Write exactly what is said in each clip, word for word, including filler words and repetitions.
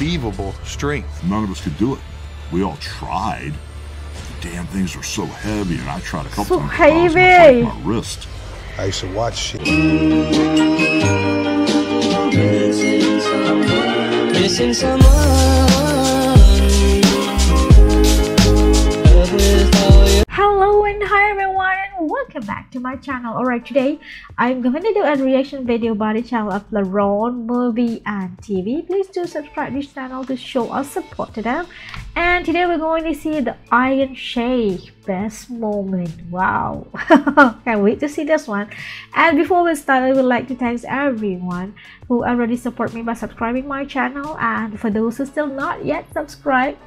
unbelievable strength. None of us could do it. We all tried. The damn things were so heavy, and I tried a couple so times. Heavy. I broke my wrist. I used to watch shit. Missing someone. Missing someone. Hello and hi everyone, and welcome back to my channel. Alright, today I'm going to do a reaction video by the channel of Laron Movie and T V. Please do subscribe this channel to show our support to them. And today we're going to see the Iron Sheik best moment. Wow. Can't wait to see this one. And before we start, I would like to thank everyone who already support me by subscribing my channel, and for those who still not yet subscribed,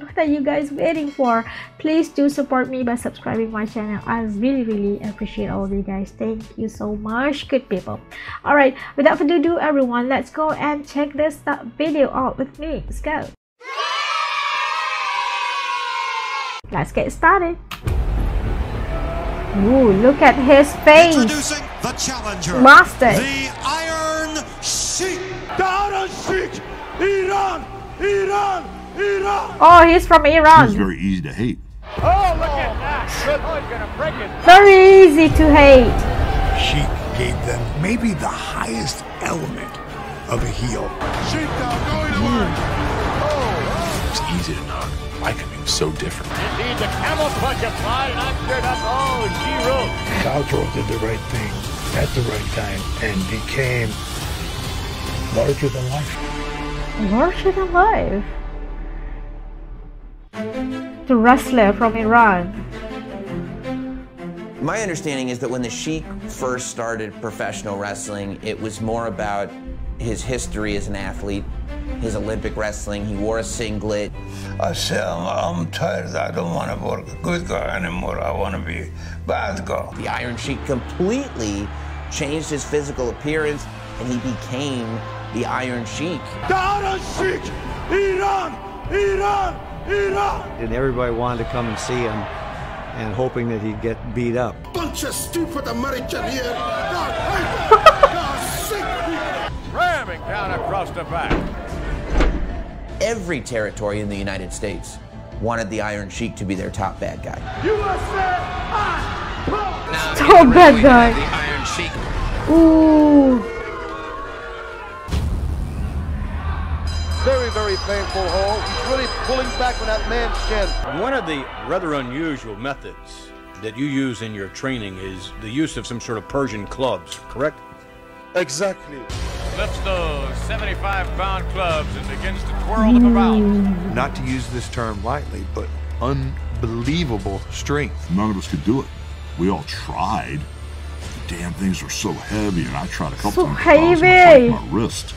what are you guys waiting for? Please do support me by subscribing my channel. I really really appreciate all of you guys. Thank you so much, good people. All right, without further ado everyone, let's go and check this video out with me. Let's go. Let's get started. Ooh, look at his face. Introducing the challenger, Master. The Iron Sheik. The Iron Sheik. Iran. Iran. Iran. Oh, he's from Iran. He's very easy to hate. Oh, look at that. Good boy's gonna break it. Very easy to hate. Sheik gave them maybe the highest element of a heel. Sheik now going to work. Oh, it's easy to knock. Why can be so different? Indeed, the camel punch applied, and I'm sure that's all she wrote. Caldwell did the right thing at the right time and became larger than life. Larger than life? The wrestler from Iran. My understanding is that when the Sheik first started professional wrestling, it was more about his history as an athlete, his Olympic wrestling. He wore a singlet. I said, I'm, I'm tired. I don't want to work a good guy anymore. I want to be bad guy. The Iron Sheik completely changed his physical appearance, and he became the Iron Sheik. The Iron Sheik! Iran! Iran! Iran! And everybody wanted to come and see him, and hoping that he'd get beat up. Bunch of stupid American here. God, hate it. Ramming down across the back. Every territory in the United States wanted the Iron Sheik to be their top bad guy. U S A, top bad guy. The Iron Sheik. Ooh. Very, very painful hole. He's really pulling back on that man's chin. One of the rather unusual methods that you use in your training is the use of some sort of Persian clubs, correct? Exactly. Lifts those seventy-five pound clubs and begins to twirl them about. Not to use this term lightly, but unbelievable strength. None of us could do it. We all tried. The damn things were so heavy, and I tried a couple so times. Heavy. I broke my wrist.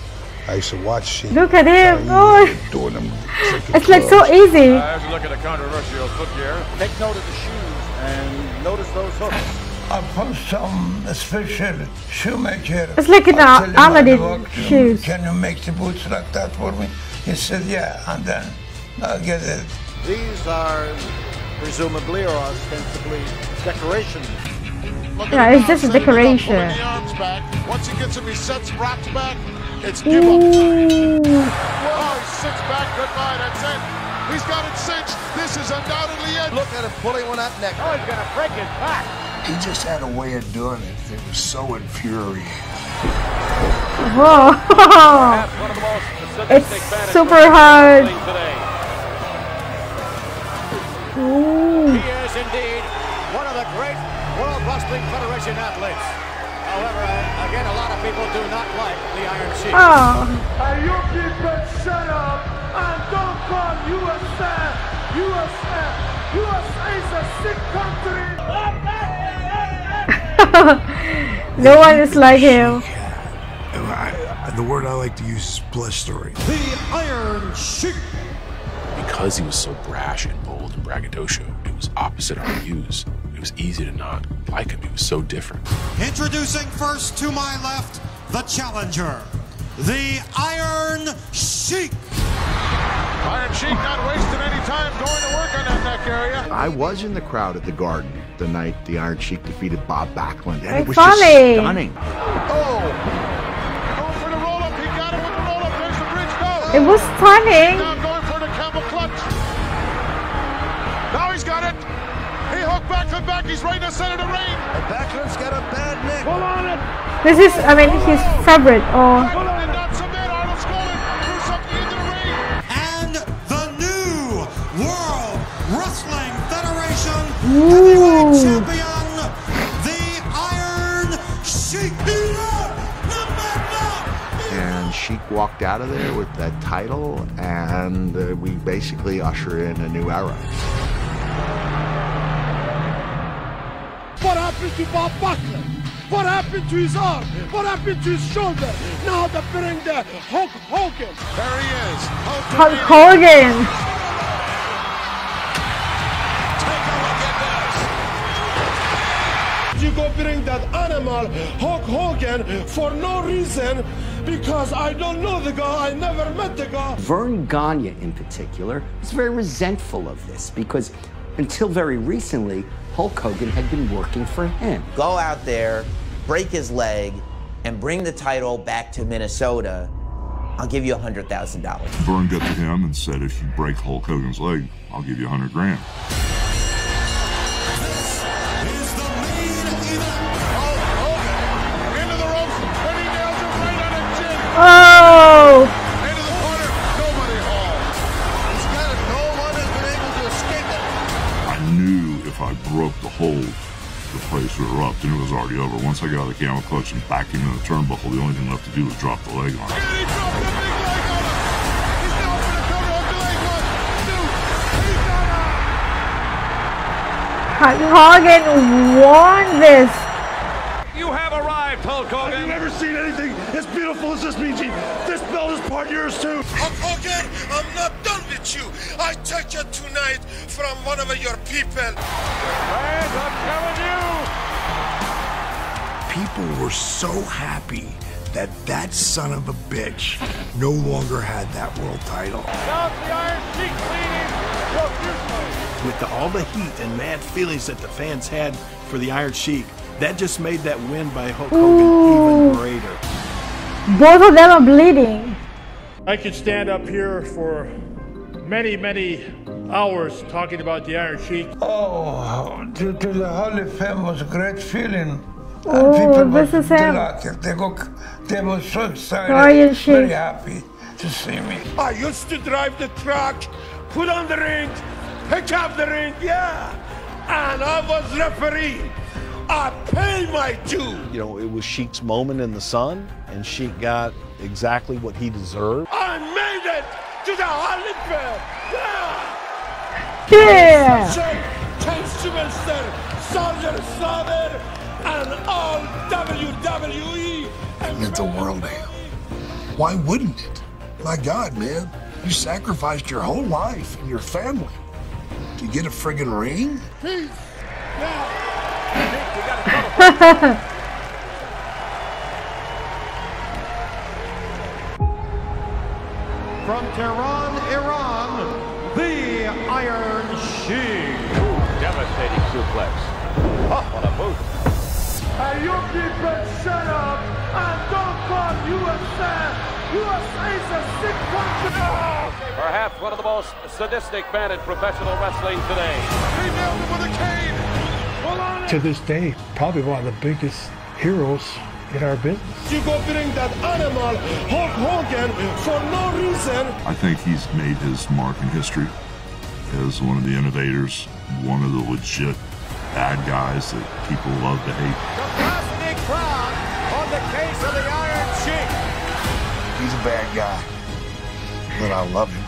I used to watch shit. Look at him. Oh. It's like so easy. Uh, as you look at the controversial footgear, take note of the shoes and notice those hooks. I put some special shoemaker. It's like in the Aladdin shoes. Can you make the boots like that for me? He said, yeah, and then I'll get it. These are presumably or ostensibly decorations. Yeah, it's just a decoration. Once he gets him, he sets wraps back. It's given. Oh, he sits back. Goodbye. That's it. He's got it cinched. This is undoubtedly it. Look at him pulling on that neck. Oh, he's gonna break his back. He just had a way of doing it that was so infuriating. Whoa! It's super hard. Ooh. He is indeed one of the great World Wrestling Federation athletes. However, again, a lot of people do not like the Iron Sheik. Oh. Are you people shut up? And don't call U S A, U S A, U S A is a sick country. No one is like him. I, the word I like to use is blustery. The Iron Sheik. Because he was so brash and bold and braggadocio, it was opposite our use. It was easy to not like him. He was so different. Introducing first to my left, the challenger, the Iron Sheik. Iron Sheik not wasting any time going to work on that neck area. I was in the crowd at the Garden the night the Iron Sheik defeated Bob Backlund, and it's it was funny. Just stunning. Oh, oh, for the roll-up, he got it with the roll-up, there's the bridge, no. It was stunning. Now going for the camel clutch. Now he's got it. He hooked Backlund back. He's right in the center of the ring. And Backlund's got a bad neck. Hold on it. This is, I mean, his favorite. Oh. Backlund did not submit. Arnold Skolin threw something in the ring. And the new World Wrestling Federation Heavyweight Champion, the Iron Sheik. Sheik walked out of there with that title, and uh, we basically usher in a new era. What happened to Bob Backlund? What happened to his arm? What happened to his shoulder? Now they're putting the Hulk Hogan. There he is. Hulk Hogan. Take a look at this. You go bring that animal, Hulk Hogan, for no reason. Because I don't know the guy, I never met the guy. Vern Gagne, in particular, was very resentful of this because until very recently, Hulk Hogan had been working for him. Go out there, break his leg, and bring the title back to Minnesota. I'll give you one hundred thousand dollars. Vern got to him and said, if you break Hulk Hogan's leg, I'll give you one hundred grand. Oh! Into the corner, nobody holds. He's got it. No one has been able to escape it. I knew if I broke the hold, the place would erupt, and it was already over. Once I got out of the camel clutch and back into the turnbuckle, the only thing left to do was drop the leg on it. And he dropped the big leg on him. He's now over the corner of the leg. One, two, three, down. Hogan won this. You have arrived, Hulk Hogan. I've never seen anything as beautiful as this, Mean Gene. This belt is part yours, too. Hulk Hogan, I'm not done with you. I take you tonight from one of your people. Fans, I'm telling you. People were so happy that that son of a bitch no longer had that world title. Now the Iron Sheik leading. With the, all the heat and mad feelings that the fans had for the Iron Sheik, that just made that win by Hulk Hogan Ooh. even greater. Both of them are bleeding. I could stand up here for many, many hours talking about the Iron Sheik. Oh, to, to the Hall of Fame was a great feeling. Oh, people this were is delighted. Him. They, go, they were so excited, Iron Sheik. Very happy to see me. I used to drive the truck, put on the ring, pick up the ring, yeah. And I was referee. I pay my due. You know, it was Sheik's moment in the sun, and Sheik got exactly what he deserved. I made it to the Olympiad. Yeah. Yeah. Sheik, Taskmaster, Saudi Saber, and all W W E. It's a world hell. Why wouldn't it? My God, man, you sacrificed your whole life and your family to get a friggin' ring. Peace. Now. From Tehran, Iran, the Iron Sheik. Ooh, devastating suplex. Oh, what a move. And you people shut up and don't call U S A. U S A is a sick country. Perhaps one of the most sadistic men in professional wrestling today. He nailed him with a cane. To this day, probably one of the biggest heroes in our business. You go bring that animal, Hulk Hogan, for no reason. I think he's made his mark in history as one of the innovators, one of the legit bad guys that people love to hate. The cosmic crowd on the case of the Iron Sheik. He's a bad guy, but I love him.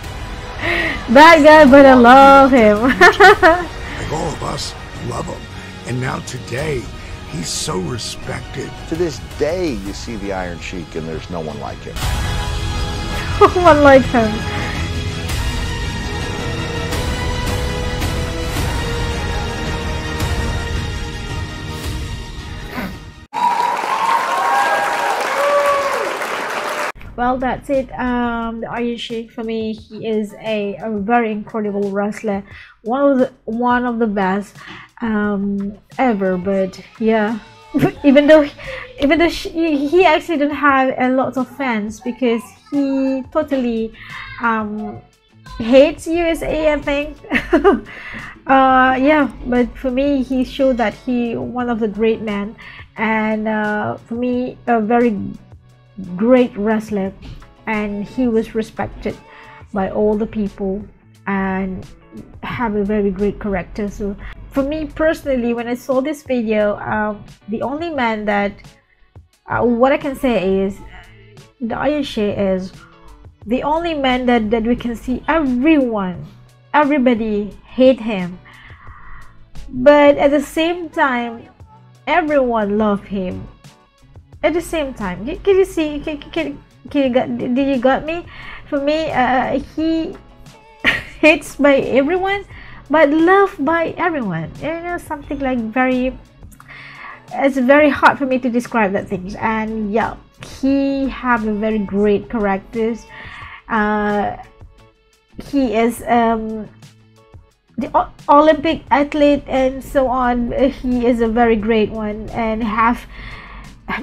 Bad guy, but I love him. Like all of us love him. And now today, he's so respected. To this day, you see the Iron Sheik and there's no one like him. No one like him. Well, that's it. Um, the Iron Sheik, for me, he is a, a very incredible wrestler. One of the, one of the best. Um, ever, but yeah, even though even though she, he actually didn't have a lot of fans because he totally um, hates U S A, I think. Uh, yeah, but for me, he showed that he one of the great men, and uh, for me, a very great wrestler, and he was respected by all the people and have a very great character. So for me personally, when I saw this video, um, the only man that uh, what I can say is the Iron Sheik is the only man that, that we can see everyone, everybody hate him, but at the same time everyone love him at the same time. Can you see? Can, can, can you got, did you got me? For me, uh, he hates by everyone but loved by everyone, you know, something like very, it's very hard for me to describe that things. And yeah, he have a very great characters. Uh, he is um, the o Olympic athlete and so on. He is a very great one and have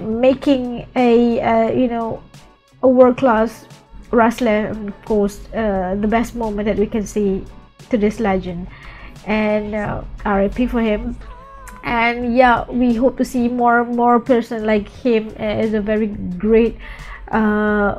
making a uh, you know, a world class wrestler, of course, uh, the best moment that we can see to this legend, and uh, R I P for him. And yeah, we hope to see more more person like him as a very great uh,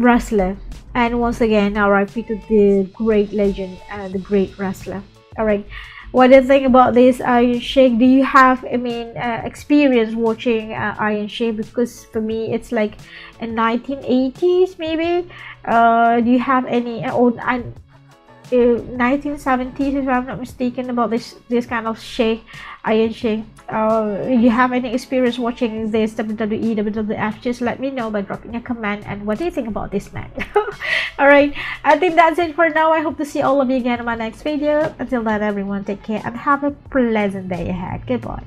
wrestler. And once again, R I P to the great legend and the great wrestler. All right, what do you think about this Iron Sheik? Do you have, I mean, uh, experience watching uh, Iron Sheik? Because for me, it's like in nineteen eighties maybe. Uh, do you have any uh, old uh, nineteen seventies, if I'm not mistaken, about this this kind of Sheik, Iron Sheik? Uh, do you have any experience watching this W W E, W W F? Just let me know by dropping a comment. And what do you think about this man? Alright, I think that's it for now. I hope to see all of you again in my next video. Until then, everyone, take care and have a pleasant day ahead. Goodbye.